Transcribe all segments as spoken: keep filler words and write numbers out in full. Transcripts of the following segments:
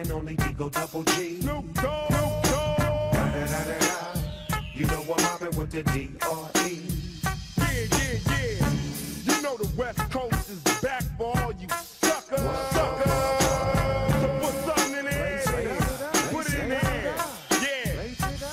and only Eagle Double G. No, no, no, no. Da, da, da, da, da. You know I'm hopping with the D R E. Yeah, yeah, yeah. You know the West Coast is back for all you suckers. Wow. Suckers. So put something in there. Put it in there. Yeah.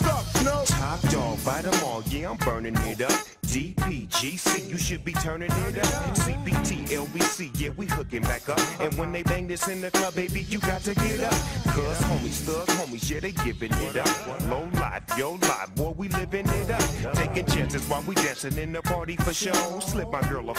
Suck, no. Top dog, bite them all. Yeah, I'm burning it up. D P G C, you should be turning it up. C B T, L B C, yeah, we hooking back up. And when they bang this in the club, baby, you got to get up. Cuz homies, thugs, homies, yeah, they giving it up. Low life, yo life, boy, we living it up. Taking chances while we dancing in the party for show. Slip my girl up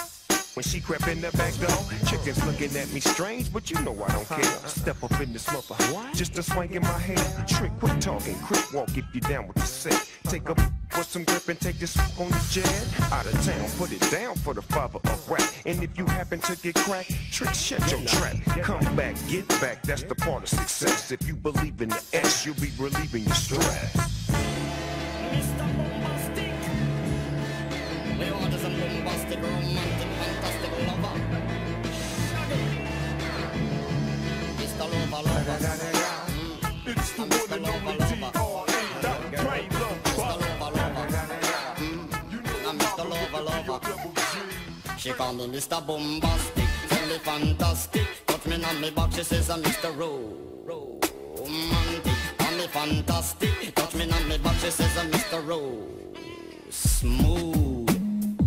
when she crept in the back door. Chickens looking at me strange, but you know I don't care. Step up in this mother, just a swing in my hair. Trick, quick talking, quick walk if you down with the set. Take a for some grip and take this on the jet. Out of town, put it down for the father of rap. And if you happen to get cracked, trick, shut your trap. Come back, get back, that's the part of success. If you believe in the S, you'll be relieving your stress. Mister Bombastic, we are the bombastic, romantic, fantastic lover. Mister Lover, Lover. It's the one and only T R E. That's right. She call me Mister Bombastic, fully fantastic. Touch me on me back, she says I'm Mister Romantic. Call me fantastic, touch me on me back, she says I'm Mister Rose. Smooth,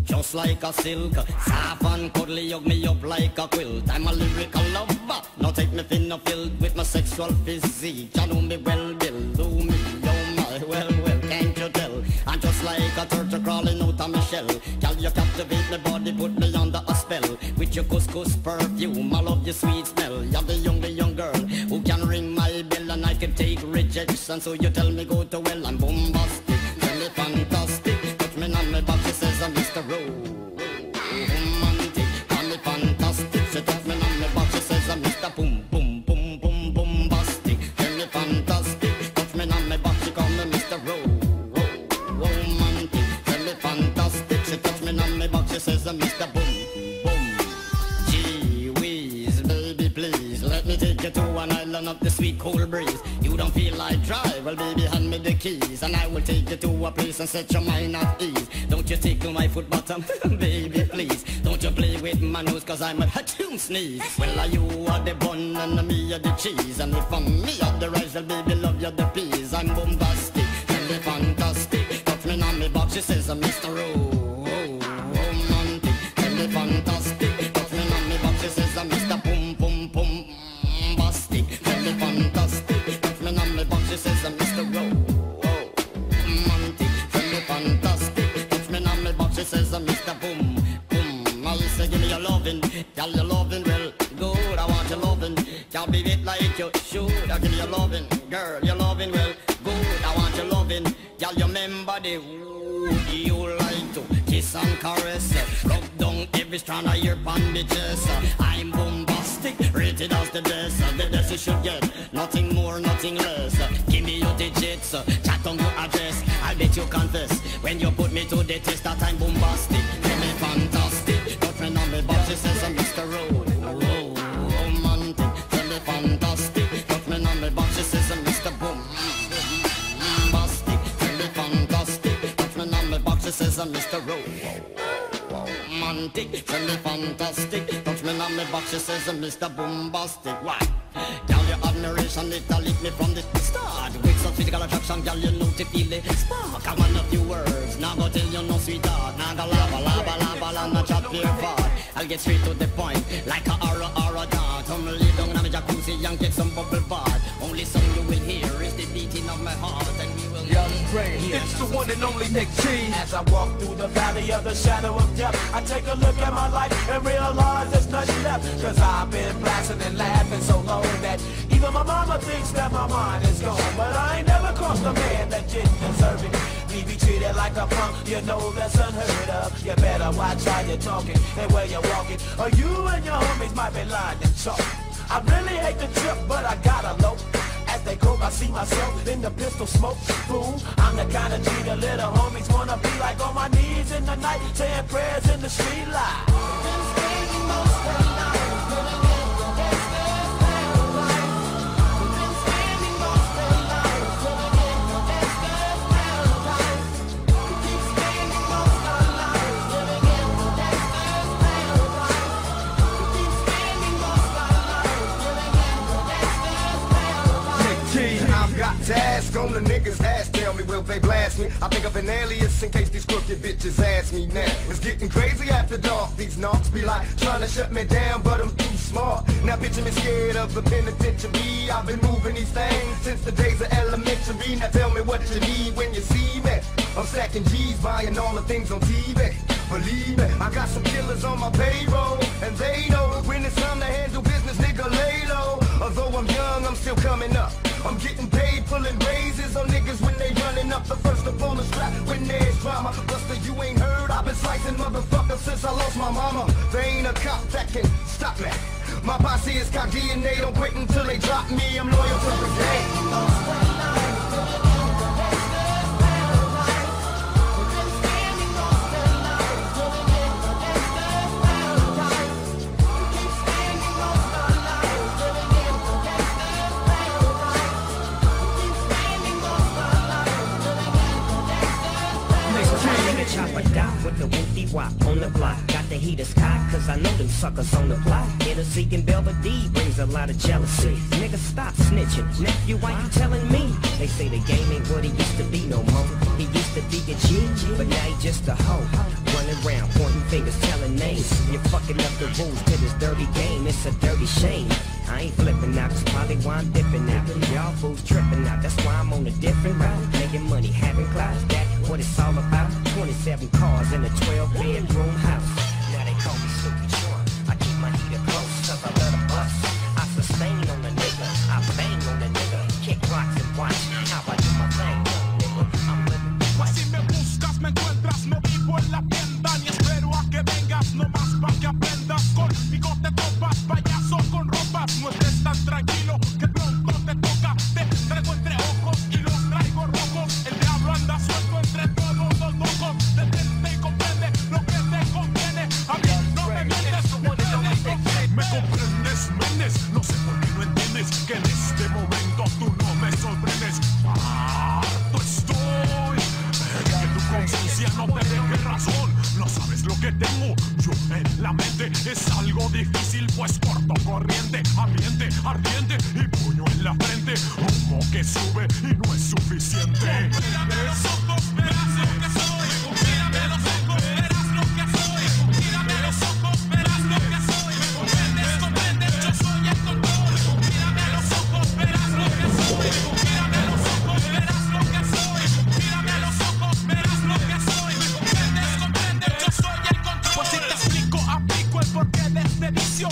just like a silk, soft and cuddly, hug me up like a quilt. I'm a lyrical lover, now take me thin or filled with my sexual physique. You know me well, Bill, do me, oh my, well, well, can't you tell? I'm just like a turtle crawling out of my shell. Girl, you captivate my body, put me under a spell. With your couscous perfume, I love your sweet smell. You're the young, the young girl who can ring my bell, and I can take rejection. So you tell me go to well, I'm bombastic, really fantastic. Touch me on my back, she says I'm Mister Romantic. Call me fantastic, she touch me on my back, she says I'm Mister Boom Boom Boom Boom Bombastic. Really fantastic, touch me on my back, she call me Mister Romantic. She says I'm Mister Boom Boom. Gee whiz, baby please, let me take you to an island of the sweet cool breeze. You don't feel like drive, well baby hand me the keys, and I will take you to a place and set your mind at ease. Don't you tickle my foot bottom, baby please. Don't you play with my nose, cause I'm a hatchoon sneeze. Well are you are the bun and me are the cheese, and if I'm me are the rice, well baby love you the peas. I'm bombastic, really fantastic, touch me on me box, she says I'm Mister Rose. Fantastic, touch me on me back, she says I'm Mister Boom Boom Boom Bastic. Very fantastic, touch me on me back, she says I'm Mister Romantic. Very fantastic, touch me on me back, she says I'm Mister Boom Boom. I say give me your lovin', tell your lovin' well good. I want your lovin', can't be it like you should. I give me your lovin', girl, your lovin' well good. I want your lovin', girl, you remember the wood you like to kiss and caress. Rub down every strand of your bandages. I'm bombastic, rated as the best. The best you should get, nothing more, nothing less. Give me your digits, chat on your address. I'll bet you confess when you put me to the test that I'm bombastic. Give me fantastic, touch me on me box, she says I'm Mister Road. Romantic, tell me fantastic, touch me on me box, she says I'm Mister Boom. Bombastic, tell me fantastic, touch me on me box, she says I'm Mister Road. Romantic, tell me fantastic, touch me on my back, she says I'm Mister Bombastic. Why? Girl, your admiration, it all hit me from the start. With such physical attraction, girl, you know to feel the spark. I want a few words, now go tell you no sweetheart. Now go la ba la ba la ba la, not chat your fart. I'll get straight to the point, like a aura aura dart. I'm lay down on a jacuzzi and get some bubble bath. Only song you will hear is the beating of my heart, and we will young brain. It's the one and only Nick T. As I walk through the valley of the shadow of death, I take a look at my life and realize there's nothing left. Cause I've been blasting and laughing so long that even my mama thinks that my mind is gone. But I ain't never crossed a man that didn't deserve it. We be treated like a punk, you know that's unheard of. You better watch how you're talking and where you're walking, or you and your homies might be lying and chalk. I really hate the trip, but I gotta low. As they cope, I see myself in the pistol smoke. Boom, I'm the kind of G the little homies wanna be like. On my knees in the night, saying prayers in the street light. think of an alias in case these crooked bitches ask me now. It's getting crazy after dark. These narcs be like trying to shut me down, but I'm too smart. Now bitch, I'm scared of the penitentiary. I've been moving these things since the days of elementary. Now tell me what you need when you see me. I'm stacking G's, buying all the things on T V. Believe me, I got some killers on my payroll, and they know when it's time to handle business, nigga, lay low. Although I'm young, I'm still coming up. I'm getting paid, pulling raises on niggas when they running up. The first to pull the strap when there's drama. Buster, you ain't heard, I've been slicing motherfuckers since I lost my mama. There ain't a cop that can stop me. My posse is cocky and they don't quit until they drop me. I'm loyal to the game. With the whoopie wop on the block, got the heaters hot, cause I know them suckers on the block. Hennessy and Belvedere brings a lot of jealousy. Nigga, stop snitching, nephew, why you telling me? They say the game ain't what it used to be no more. He used to be a G, but now he just a hoe. Running around, pointing fingers, telling names. You're fucking up the rules to this dirty game, it's a dirty shame. I ain't flipping out, that's probably why I'm dipping out. Y'all fools tripping out, that's why I'm on a different route. Making money, having clouds, that's what it's all about. Twenty-seven cars in a twelve-bedroom house. Now they call me Super Short. I keep my heater close, cause I let them bust. I sustain on the nigga, I bang on the nigga. Kick rocks and watch how I do my thing, nigga. I'm living the way. Si me buscas, me encuentras, me vivo en la tienda. Y espero a que vengas, no más pa' que aprendas. Conmigo te topas, payaso con ropas. No estés tan tranquilo, que pronto te toca. Te traigo entre ojos y los traigo rojos. El diablo anda suelto entre todos. Detente y comprende lo que te conviene. A mí no me mientes, me comprendes, menes. No sé por qué no entiendes que en este momento tú no me sorprendes. Harto estoy que tu conciencia no te deje razón. No sabes lo que tengo yo en la mente. Es algo difícil, pues corto, corriente, ambiente, ardiente y puño en la frente. Humo que sube y no es suficiente. Mírame los ojos, verás lo que soy.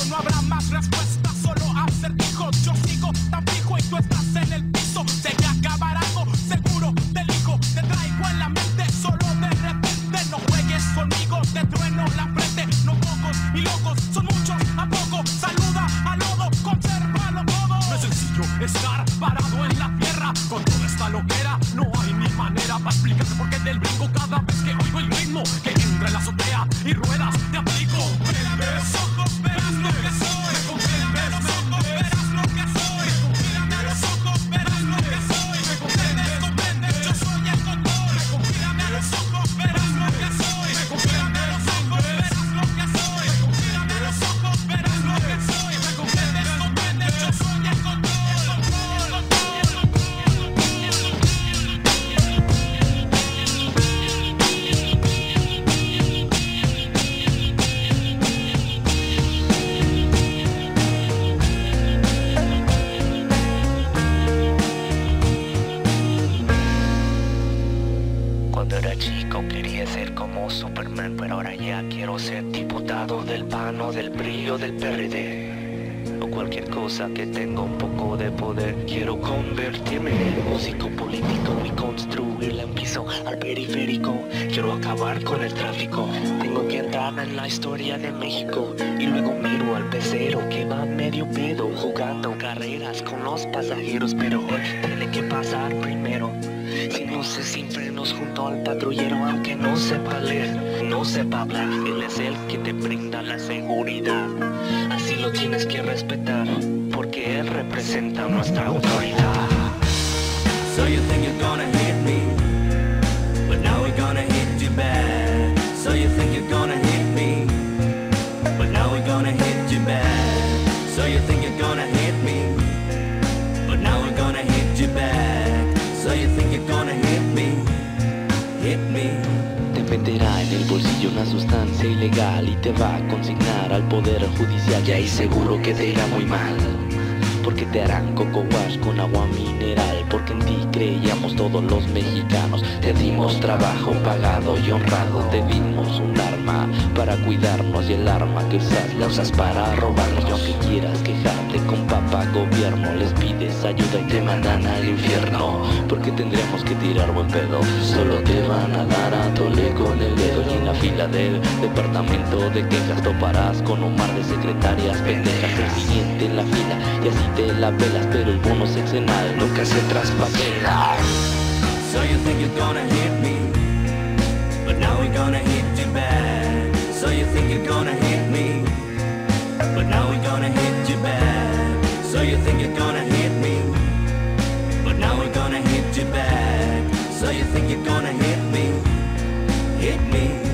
No habrá más respuestas, solo acertijos. Yo sigo tan fijo y tú estás en el piso. Se me acabará algo, seguro te elijo. Te traigo en la mente, solo de repente. No juegues conmigo, te trueno la frente. No pocos y locos, son muchos a poco. Saluda a lodo, consérvalo todo. No es sencillo estar parado en la tierra. Con toda esta loquera, no hay ni manera para explicarte por qué del brinco. Cada vez que oigo el ritmo, que entre la azotea y ruedas te aplico. Que tengo un poco de poder, quiero convertirme en el músico político y construir el piso al periférico. Quiero acabar con el tráfico, tengo que entrar en la historia de México. Y luego miro al pecero que va medio pedo, jugando carreras con los pasajeros. Pero hoy tiene que pasar primero, sin luces, sin frenos, junto al patrullero. Aunque no sepa leer, no sepa hablar, él es el que te brinda la seguridad. Así lo tienes que respetar, porque él representa nuestra autoridad. So you think you're gonna hit me, but now we're gonna hit you bad. So you think you're gonna hit me, but now we're gonna hit you bad. So you think you're gonna hit me, but now we're gonna hit you bad. So you think you're gonna hit me, meterá en el bolsillo una sustancia ilegal y te va a consignar al poder judicial. Y ahí seguro que te irá muy mal, porque te harán coco wash con agua mineral, porque en ti creíamos todos los mexicanos. Te dimos trabajo pagado y honrado, te dimos un arma para cuidarnos, y el arma que usas la usas para robarnos. Y aunque quieras quejarte con papá gobierno, les pides ayuda y te mandan al infierno, porque tendremos que tirar buen pedo. Solo te van a dar a tole con el dedo, y en la fila del departamento de quejas toparás con un mar de secretarias pendejas. El siguiente en la fila y así te la pelas, pero el bono sexenal nunca se traspapela. So you think you're gonna hit me, but now we're gonna hit you back. So you think you're gonna hit me, but now we're gonna hit you back. So you think you're gonna hit me, but now we're gonna hit you back. So you think you're gonna hit me, hit me.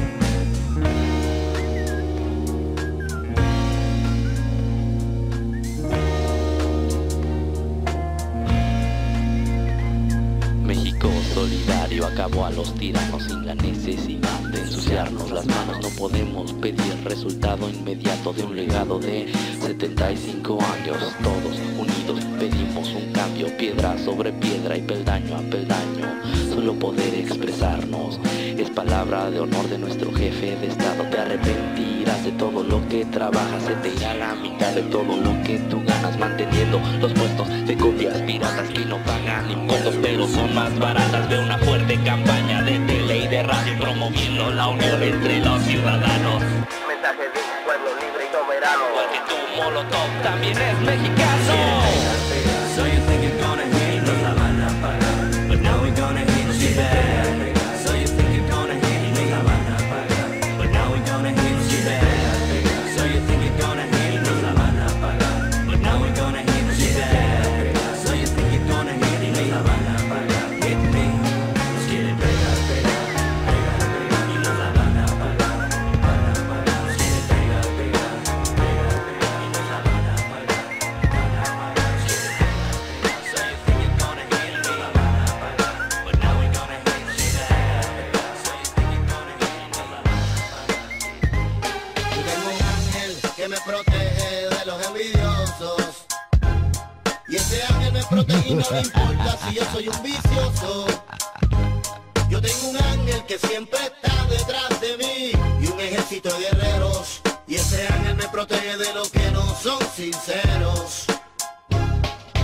Solidario acabó a los tiranos sin la necesidad de ensuciarnos las manos. No podemos pedir resultado inmediato de un legado de setenta y cinco años. Todos unidos pedimos un cambio, piedra sobre piedra y peldaño a peldaño. Solo poder expresarnos es palabra de honor de nuestro jefe de estado. Te arrepentirás de todo lo que trabajas, se te irá la mitad de todo lo que tú ganas, manteniendo los puestos de copias piratas que no pagan impuestos pero son más baratas. Veo una fuerte campaña de tele y de radio promoviendo la unión entre los ciudadanos, mensaje de un pueblo libre y soberano, porque tu molotov también es mexicano. Y no me importa si yo soy un vicioso. Yo tengo un ángel que siempre está detrás de mí y un ejército de guerreros, y ese ángel me protege de los que no son sinceros.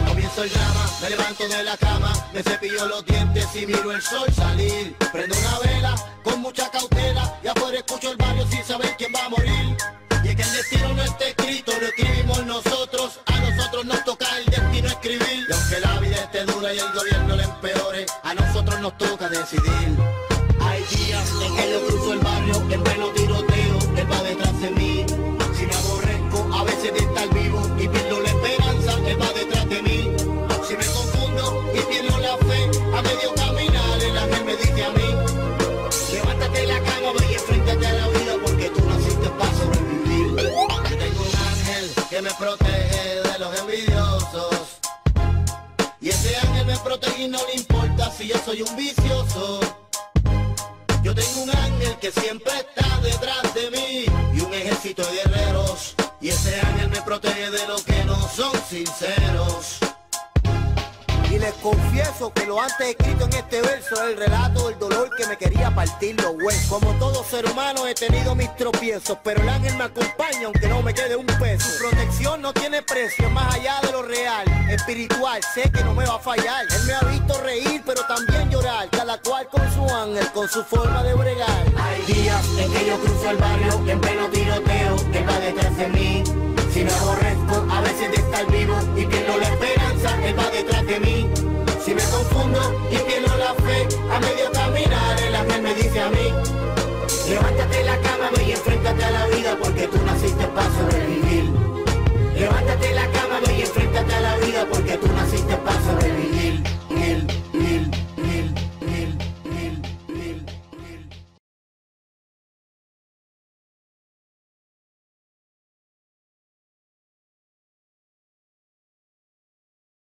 Comienzo el drama, me levanto de la cama, me cepillo los dientes y miro el sol salir. Prendo una vela con mucha cautela y afuera escucho el barrio sin saber quién va a morir. Y es que el destino no está escrito, lo escribimos nosotros, a nosotros nos toca el destino escribir. Y aunque la vida esté dura y el gobierno le empeore, a nosotros nos toca decidir. Hay días en que yo cruzo el barrio, en pleno tiroteo, él va detrás de mí. Si me aborrezco a veces de estar vivo y pierdo la esperanza, él va detrás de mí. Si me confundo y pierdo la fe, a medio caminar el ángel me dice a mí: levántate de la cama, ve y enfréntate a la vida, porque tú naciste para sobrevivir. Yo tengo un ángel que me protege de los envidiosos, y ese ángel me protege y no le importa si yo soy un vicioso. Yo tengo un ángel que siempre está detrás de mí y un ejército de guerreros, y ese ángel me protege de los que no son sinceros. Y les confieso que lo antes escrito en este verso es el relato del dolor que me quería partir los huesos. Como todo ser humano he tenido mis tropiezos, pero el ángel me acompaña aunque no me quede un peso. Su protección no tiene precio, es más allá de lo real, espiritual, sé que no me va a fallar. Él me ha visto reír pero también llorar, cada cual con su ángel, con su forma de bregar. Hay días en que yo cruzo el barrio, en pleno tiroteo, que va detrás de mí. Si me aborrezco a veces de estar vivo y pierdo la esperanza, él va detrás de mí. Si me confundo y pierdo la fe, a medio caminar el ángel me dice a mí: levántate de la cama, ve y enfréntate a la vida, porque tú naciste para sobrevivir.